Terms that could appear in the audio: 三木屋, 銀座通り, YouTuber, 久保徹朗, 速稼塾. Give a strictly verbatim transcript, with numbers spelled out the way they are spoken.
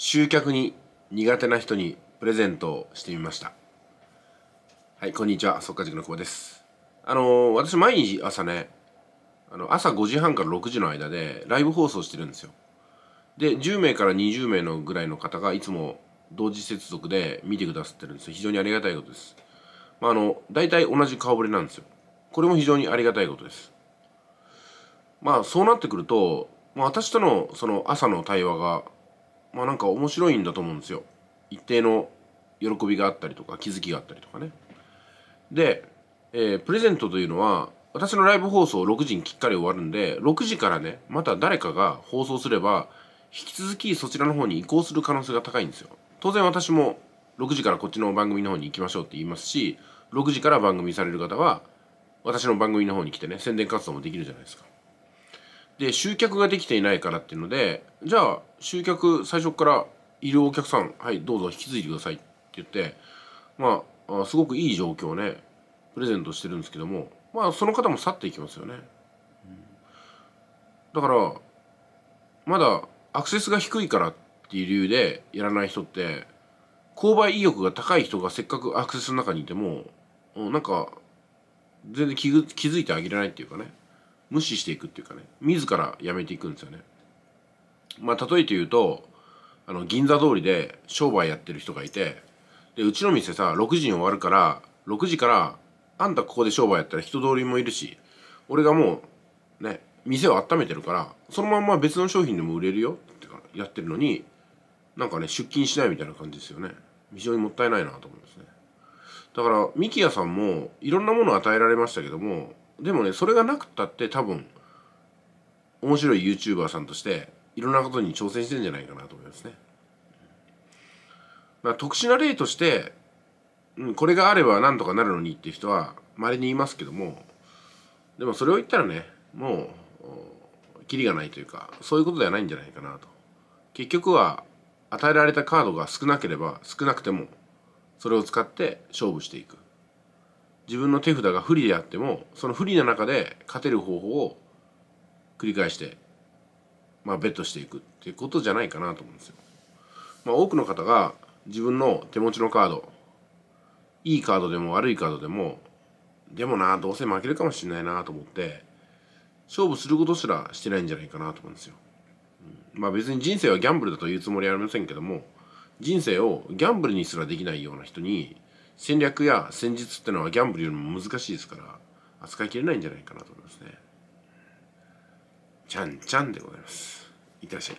集客に苦手な人にプレゼントをしてみました。はい、こんにちは。速稼塾の久保です。あのー、私毎朝ね、あの朝ごじはんからろくじの間でライブ放送してるんですよ。で、じゅうめいからにじゅうめいのぐらいの方がいつも同時接続で見てくださってるんですよ。非常にありがたいことです。まあ、あの、大体同じ顔ぶれなんですよ。これも非常にありがたいことです。まあ、そうなってくると、まあ、私とのその朝の対話が、まあなんか面白いんだと思うんですよ。一定の喜びがあったりとか、気づきがあったりとかね。で、えー、プレゼントというのは、私のライブ放送ろくじにきっかり終わるんで、ろくじからね、また誰かが放送すれば、引き続きそちらの方に移行する可能性が高いんですよ。当然私もろくじからこっちの番組の方に行きましょうって言いますし、ろくじから番組される方は、私の番組の方に来てね、宣伝活動もできるじゃないですか。で、集客ができていないからっていうので、じゃあ、集客最初からいるお客さん、はい、どうぞ引き継いでくださいって言って、まあ、すごくいい状況をね、プレゼントしてるんですけども、まあ、その方も去っていきますよね。だから、まだアクセスが低いからっていう理由でやらない人って、購買意欲が高い人がせっかくアクセスの中にいても、なんか、全然気づいてあげれないっていうかね。無視していくっていうかね、自らやめていくんですよね。まあ、例えて言うと、あの、銀座通りで商売やってる人がいて、で、うちの店さ、ろくじに終わるから、ろくじから、あんたここで商売やったら人通りもいるし、俺がもう、ね、店を温めてるから、そのまんま別の商品でも売れるよってやってるのに、なんかね、出勤しないみたいな感じですよね。非常にもったいないなと思いますね。だから、三木屋さんも、いろんなものを与えられましたけども、でもね、それがなくったって多分、面白い YouTuber さんとして、いろんなことに挑戦してんじゃないかなと思いますね。まあ、特殊な例として、うん、これがあればなんとかなるのにっていう人は、稀にいますけども、でもそれを言ったらね、もう、キリがないというか、そういうことではないんじゃないかなと。結局は、与えられたカードが少なければ、少なくても、それを使って勝負していく。自分の手札が不利であっても、その不利な中で勝てる方法を繰り返して、まあ、ベットしていくっていうことじゃないかなと思うんですよ。まあ、多くの方が自分の手持ちのカード、いいカードでも悪いカードでも、でもな、どうせ負けるかもしれないなと思って、勝負することすらしてないんじゃないかなと思うんですよ。うん、まあ、別に人生はギャンブルだと言うつもりはありませんけども、人生をギャンブルにすらできないような人に、戦略や戦術ってのはギャンブルよりも難しいですから、扱いきれないんじゃないかなと思いますね。ちゃんちゃんでございます。いってらっしゃい。